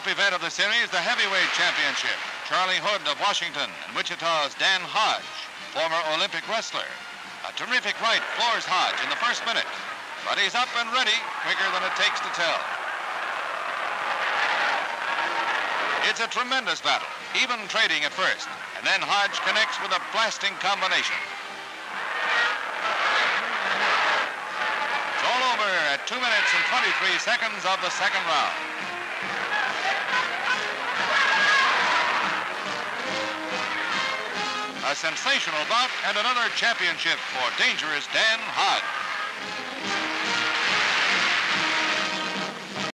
top event of the series, the heavyweight championship. Charlie Hood of Washington and Wichita's Dan Hodge, former Olympic wrestler. A terrific right floors Hodge in the first minute, but he's up and ready quicker than it takes to tell. It's a tremendous battle, even trading at first, and then Hodge connects with a blasting combination. It's all over at 2 minutes and 23 seconds of the second round. A sensational bout and another championship for dangerous Dan Hodge.